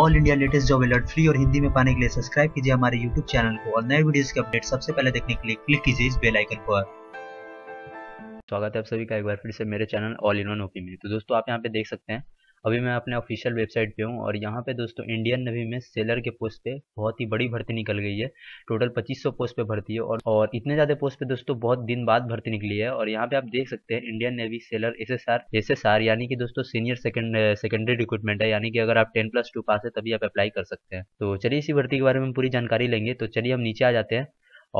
All India latest job alert free और हिंदी में पाने के लिए सब्सक्राइब कीजिए हमारे यूट्यूब चैनल को और नए वीडियोस के अपडेट सबसे पहले देखने के लिए क्लिक कीजिए इस बेल आइकन पर। स्वागत है आप सभी का एक बार फिर से मेरे channel all in one OP में। तो दोस्तों आप यहाँ पे देख सकते हैं अभी मैं अपने ऑफिशियल वेबसाइट पे हूँ और यहाँ पे दोस्तों इंडियन नेवी में सेलर के पोस्ट पे बहुत ही बड़ी भर्ती निकल गई है। टोटल 2500 पोस्ट पे भर्ती है और इतने ज़्यादा पोस्ट पे दोस्तों बहुत दिन बाद भर्ती निकली है। और यहाँ पे आप देख सकते हैं इंडियन नेवी सेलर एसएसआर यानी कि दोस्तों सीनियर सेकेंडरी रिक्रूटमेंट है, यानी कि अगर आप 10+2 पास है तभी आप अप्लाई कर सकते हैं। तो चलिए इसी भर्ती के बारे में पूरी जानकारी लेंगे। तो चलिए हम नीचे आ जाते हैं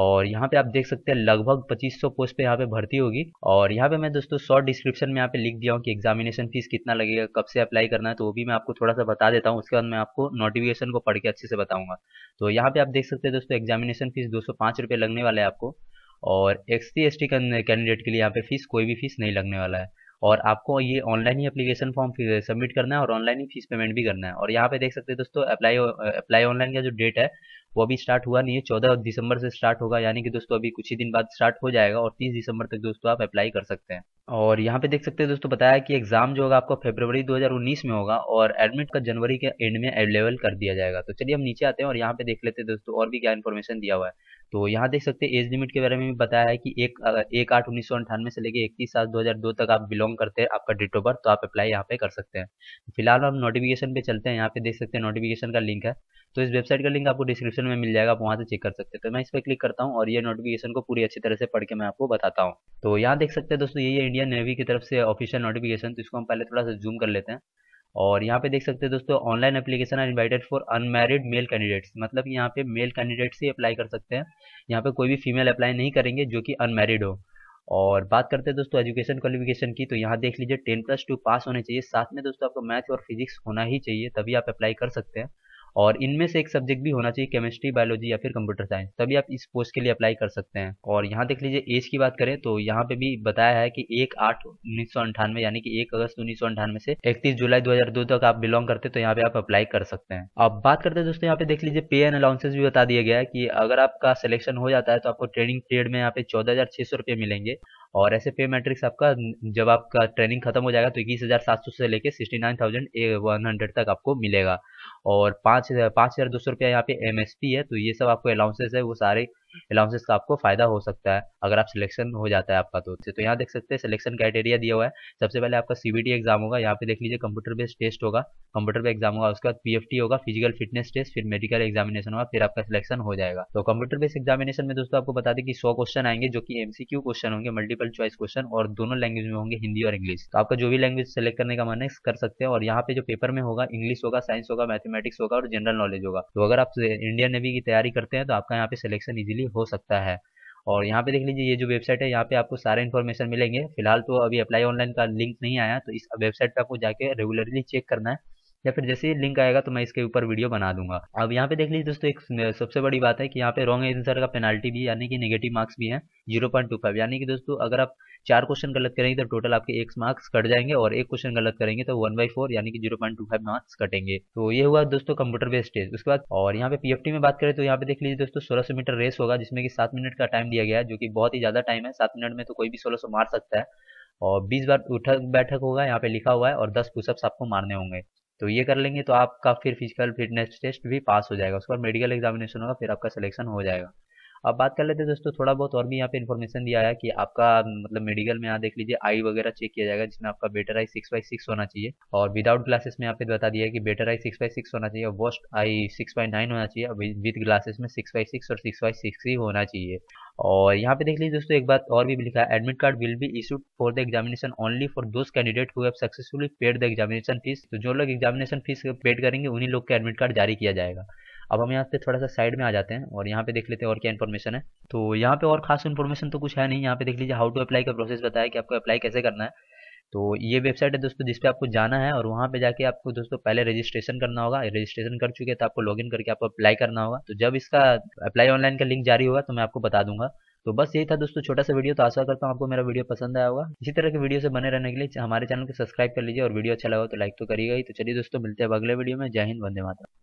और यहाँ पे आप देख सकते हैं लगभग 2500 पोस्ट पे यहाँ पे भर्ती होगी। और यहाँ पे मैं दोस्तों शॉर्ट डिस्क्रिप्शन में यहाँ पे लिख दिया हूँ कि एग्जामिनेशन फीस कितना लगेगा, कब से अप्लाई करना है, तो वो भी मैं आपको थोड़ा सा बता देता हूँ। उसके बाद मैं आपको नोटिफिकेशन को पढ़ के अच्छे से बताऊंगा। तो यहाँ पे आप देख सकते हैं दोस्तों एग्जामिनेशन फीस 205 रुपये लगने वाला है आपको, और SC/ST कैंडिडेट के लिए यहाँ पे फीस कोई भी फीस नहीं लगने वाला है। और आपको ये ऑनलाइन ही एप्लीकेशन फॉर्म सबमिट करना है और ऑनलाइन ही फीस पेमेंट भी करना है। और यहाँ पे देख सकते हैं दोस्तों अप्लाई ऑनलाइन का जो डेट है वो अभी स्टार्ट हुआ नहीं है, 14 दिसंबर से स्टार्ट होगा, यानी कि दोस्तों अभी कुछ ही दिन बाद स्टार्ट हो जाएगा और 30 दिसंबर तक दोस्तों आप अप्लाई कर सकते हैं। और यहाँ पे देख सकते हैं दोस्तों बताया कि एग्जाम जो होगा आपका फरवरी 2019 में होगा और एडमिट का जनवरी के एंड में अवेलेबल कर दिया जाएगा। तो चलिए हम नीचे आते हैं और यहाँ पे देख लेते हैं दोस्तों और भी क्या इन्फॉर्मेशन दिया हुआ है। तो यहाँ देख सकते हैं एज लिमिट के बारे में भी बताया है कि 1/8/1998 से लेकर 31/7/2002 तक आप बिलोंग करते हैं, आपका डेट ऑफ बर्थ, तो आप अप्लाई यहाँ पे कर सकते हैं। फिलहाल हम नोटिफिकेशन पे चलते हैं। यहाँ पे देख सकते हैं नोटिफिकेशन का लिंक है, तो इस वेबसाइट का लिंक आपको डिस्क्रिप्शन में मिल जाएगा, आप वहाँ से चेक कर सकते हैं। तो मैं इस पर क्लिक करता हूँ और ये नोटिफिकेशन को पूरी अच्छी तरह से पढ़ के मैं आपको बताता हूँ। तो यहाँ देख सकते हैं दोस्तों ये इंडियन नेवी की तरफ से ऑफिशियल नोटिफिकेशन। तो इसको हम पहले थोड़ा सा जूम कर लेते हैं और यहाँ पे देख सकते हैं दोस्तों online application are invited for unmarried male candidates, मतलब यहाँ पे मेल कैंडिडेट्स ही अप्लाई कर सकते हैं, यहाँ पे कोई भी फीमेल अप्लाई नहीं करेंगे जो कि अनमैरिड हो। और बात करते हैं दोस्तों एजुकेशन क्वालिफिकेशन की, तो यहाँ देख लीजिए 10+2 पास होने चाहिए, साथ में दोस्तों आपको मैथ और फिजिक्स होना ही चाहिए तभी आप अप्लाई कर सकते हैं। और इनमें से एक सब्जेक्ट भी होना चाहिए केमिस्ट्री, बायोलॉजी या फिर कंप्यूटर साइंस, तभी आप इस पोस्ट के लिए अप्लाई कर सकते हैं। और यहाँ देख लीजिए एज की बात करें तो यहाँ पे भी बताया है कि 1/8/1998 यानी कि 1 अगस्त 1998 से 31 जुलाई 2002 तक आप बिलोंग करते हैं, तो यहाँ पे आप अप्लाई कर सकते हैं। अब बात करते हैं दोस्तों यहाँ पे देख लीजिए पे एंड अलाउंसेस भी बता दिया गया है कि अगर आपका सिलेक्शन हो जाता है तो आपको ट्रेनिंग पीरियड में यहाँ पे 14,600 रुपये मिलेंगे। और ऐसे पे मैट्रिक्स आपका जब आपका ट्रेनिंग खत्म हो जाएगा तो 21,700 से लेके 69,100 तक आपको मिलेगा। और 5,200 रुपया यहाँ पे MSP है। तो ये सब आपको अलाउंसेस है, वो सारे अलाउंसेस का आपको फायदा हो सकता है अगर आप सिलेक्शन हो जाता है आपका। तो यहाँ देख सकते हैं सिलेक्शन क्राइटेरिया दिया हुआ है। सबसे पहले आपका CBT एग्जाम होगा, यहाँ पे देख लीजिए कंप्यूटर बेस्ड टेस्ट होगा, कंप्यूटर पे एग्जाम होगा, उसके बाद PFT होगा, फिजिकल फिटनेस टेस्ट, फिर मेडिकल एग्जामिनेशन होगा, फिर आपका सिलेक्शन हो जाएगा। तो कंप्यूटर बेस्ड एग्जामिनेशन में दोस्तों आपको बता दें कि 100 क्वेश्चन आएंगे जो कि MCQ क्वेश्चन होंगे, मल्टीपल चॉइस क्वेश्चन, और दोनों लैंग्वेज में होंगे, हिंदी और इंग्लिश। तो आपका जो भी लैंग्वेज सेलेक्ट करने का मन है कर सकते हैं। और यहाँ पे जो पेपर में होगा इंग्लिश होगा, साइंस होगा, मैथमेटिक्स होगा और जनरल नॉलेज होगा। तो अगर आप इंडियन नेवी की तैयारी करते हैं तो आपका यहाँ पे सिलेक्शन इजीली हो सकता है। और यहाँ पे देख लीजिए ये जो वेबसाइट है यहाँ पे आपको सारे इन्फॉर्मेशन मिलेंगे। फिलहाल तो अभी अप्लाई ऑनलाइन का लिंक नहीं आया, तो इस वेबसाइट पे आपको जाके रेगुलरली चेक करना है, या फिर जैसे ही लिंक आएगा तो मैं इसके ऊपर वीडियो बना दूंगा। अब यहाँ पे देख लीजिए दोस्तों एक सबसे बड़ी बात है कि यहाँ पे रॉन्ग आंसर का पेनाल्टी भी यानी कि नेगेटिव मार्क्स भी है 0.25, यानी कि दोस्तों अगर आप 4 क्वेश्चन गलत करेंगे तो टोटल आपके 1 मार्क्स कट जाएंगे, और 1 क्वेश्चन गलत करेंगे तो 1/4 यानी कि 0.25 मार्क्स कटेंगे। तो ये हुआ दोस्तों कंप्यूटर बेस्ड टेस्ट। उसके बाद और यहाँ पे PFT में बात करें तो यहाँ पे देख लीजिए दोस्तों 1600 मीटर रेस होगा, जिसमें कि 7 मिनट का टाइम दिया गया है, जो कि बहुत ही ज्यादा टाइम है। 7 मिनट में तो कोई भी 1600 मार सकता है। और 20 बार उठक बैठक होगा यहाँ पे लिखा हुआ है, और 10 पुशअप्स आपको मारने होंगे। तो ये कर लेंगे तो आपका फिर फिजिकल फिटनेस टेस्ट भी पास हो जाएगा, उसके बाद मेडिकल एग्जामिनेशन होगा, फिर आपका सिलेक्शन हो जाएगा। अब बात कर लेते हैं दोस्तों थोड़ा बहुत और भी यहाँ पे इन्फॉर्मेशन दिया है कि आपका मतलब मेडिकल में यहाँ देख लीजिए आई वगैरह चेक किया जाएगा, जिसमें आपका बेटर आई 6/6 होना चाहिए, और विदाउट ग्लासेस में यहाँ पे बता दिया है कि बेटर आई 6/6 होना चाहिए, वर्स्ट आई 6/9 होना चाहिए, और विद ग्लासेस में 6/6 और 6/6 ही होना चाहिए। और यहाँ पे देख लीजिए दोस्तों एक बात और भी लिखा है, admit card will be issued for the examination only for those candidate who have successfully paid the examination fees. तो जो लोग एग्जामिनेशन फीस पेड करेंगे उन्हीं लोग का एडमिट कार्ड जारी किया जाएगा। अब हम यहाँ पे थोड़ा सा साइड में आ जाते हैं और यहाँ पे देख लेते हैं और क्या इन्फॉर्मेशन है। तो यहाँ पे और खास इन्फॉर्मेशन तो कुछ है नहीं। यहाँ पे देख लीजिए हाउ टू अप्लाई का प्रोसेस बताया कि आपको अप्लाई कैसे करना है। तो ये वेबसाइट है दोस्तों जिसपे आपको जाना है, और वहाँ पे जाके आपको दोस्तों पहले रजिस्ट्रेशन करना होगा। रजिस्ट्रेशन कर चुके हैं तो आपको लॉगिन करके आपको अप्लाई करना होगा। तो जब इसका अप्लाई ऑनलाइन का लिंक जारी होगा तो मैं आपको बता दूंगा। तो बस यही था दोस्तों छोटा सा वीडियो। तो आशा करता हूँ आपको मेरा वीडियो पसंद आया होगा। इसी तरह के वीडियो से बने रहने के लिए हमारे चैनल को सब्सक्राइब कर लीजिए, और वीडियो अच्छा लगा तो लाइक तो करिएगा ही। तो चलिए दोस्तों मिलते हैं अगले वीडियो में। जय हिंद, वंदे मातरम।